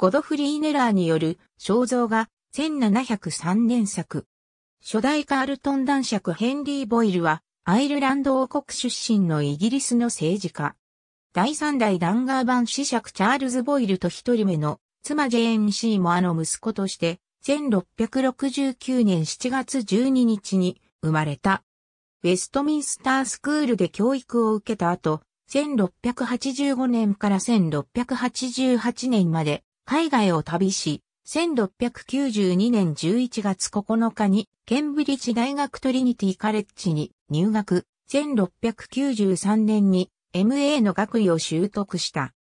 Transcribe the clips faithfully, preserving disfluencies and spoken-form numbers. ゴドフリー・ネラーによる肖像画せんななひゃくさんねん作。初代カールトン男爵ヘンリー・ボイルはアイルランド王国出身のイギリスの政治家。第三代ダンガーバン子爵チャールズ・ボイルと一人目の妻ジェーン・シーモアの息子としてせんろっぴゃくろくじゅうきゅうねんしちがつじゅうににちに生まれた。ウェストミンスタースクールで教育を受けた後、せんろっぴゃくはちじゅうごねんからせんろっぴゃくはちじゅうはちねんまで海外を旅し、せんろっぴゃくきゅうじゅうにねんじゅういちがつここのかにケンブリッジ大学トリニティカレッジに入学、せんろっぴゃくきゅうじゅうさんねんに エムエー の学位を習得した。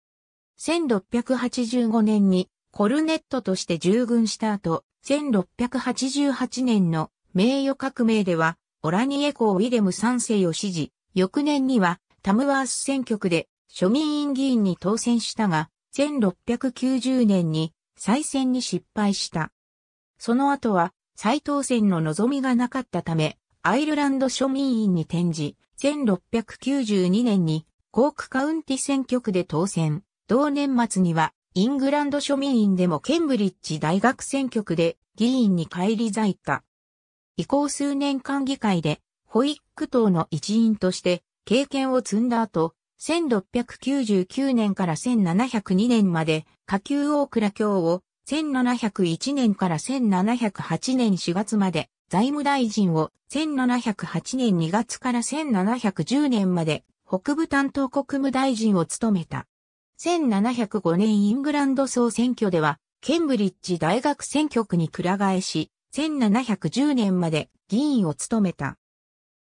せんろっぴゃくはちじゅうごねんにコルネットとして従軍した後、せんろっぴゃくはちじゅうはちねんの名誉革命では、オラニエ公ウィレムさんせいを支持、翌年にはタムワース選挙区で庶民院議員に当選したが、せんろっぴゃくきゅうじゅうねんに再選に失敗した。その後は再当選の望みがなかったため、アイルランド庶民院に転じ、せんろっぴゃくきゅうじゅうにねんにコークカウンティ選挙区で当選。同年末にはイングランド庶民院でもケンブリッジ大学選挙区で議員に返り咲いた。以降数年間議会でホイッグ党の一員として経験を積んだ後、せんろっぴゃくきゅうじゅうきゅうねんからせんななひゃくにねんまで下級大蔵卿を、せんななひゃくいちねんからせんななひゃくはちねんしがつまで財務大臣を、せんななひゃくはちねんにがつからせんななひゃくじゅうねんまで北部担当国務大臣を務めた。せんななひゃくごねんイングランド総選挙ではケンブリッジ大学選挙区にくら替えし、せんななひゃくじゅうねんまで議員を務めた。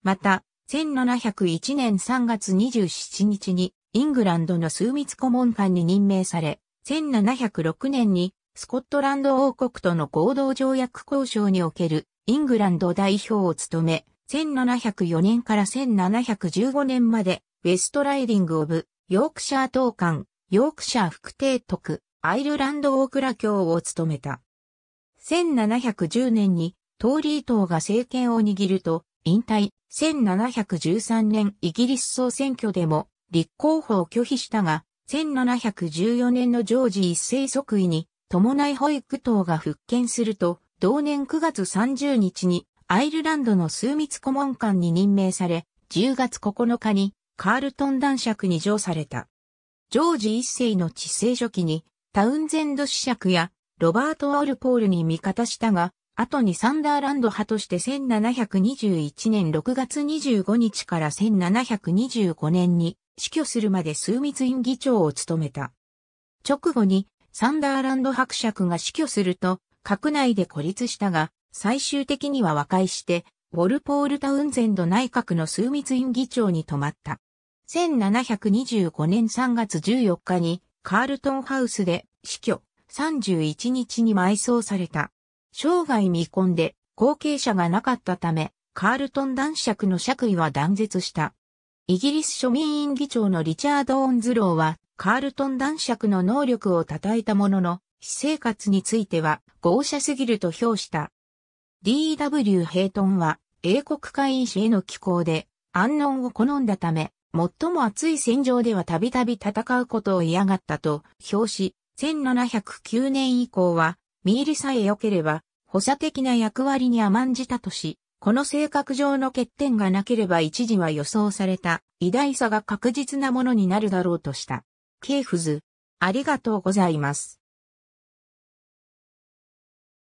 また、せんななひゃくいちねんさんがつにじゅうしちにちにイングランドの枢密顧問官に任命され、せんななひゃくろくねんにスコットランド王国との合同条約交渉におけるイングランド代表を務め、せんななひゃくよねんからせんななひゃくじゅうごねんまでウェストライディング・オブ・ヨークシャー当館、ヨークシャー副提督、アイルランド大蔵卿を務めた。せんななひゃくじゅうねんにトーリー党が政権を握ると引退、せんななひゃくじゅうさんねんイギリス総選挙でも立候補を拒否したが、せんななひゃくじゅうよねんのジョージ一世即位に伴いホイッグ党が復権すると、同年くがつさんじゅうにちにアイルランドの枢密顧問官に任命され、じゅうがつここのかにカールトン男爵に叙された。ジョージ一世の治世初期にタウンゼンド子爵やロバート・オールポールに味方したが、後にサンダーランド派としてせんななひゃくにじゅういちねんろくがつにじゅうごにちからせんななひゃくにじゅうごねんに死去するまで枢密院議長を務めた。直後にサンダーランド伯爵が死去すると、閣内で孤立したが、最終的には和解して、ウォルポール・タウンゼンド内閣の枢密院議長に止まった。せんななひゃくにじゅうごねんさんがつじゅうよっかにカールトンハウスで死去。さんじゅういちにちに埋葬された。生涯未婚で後継者がなかったため、カールトン男爵の爵位は断絶した。イギリス庶民院議長のリチャード・オンズローは、カールトン男爵の能力を称えたものの、私生活については豪奢すぎると評した。ディーダブリュー ヘイトンは、英国会員紙への寄稿で、安穏を好んだため、最も熱い戦場ではたびたび戦うことを嫌がったと評し、せんななひゃくきゅうねん以降は、身入りさえ良ければ、補佐的な役割に甘んじたとし、この性格上の欠点がなければ一時は予想された、偉大さが確実なものになるだろうとした。ケイフズ、ありがとうございます。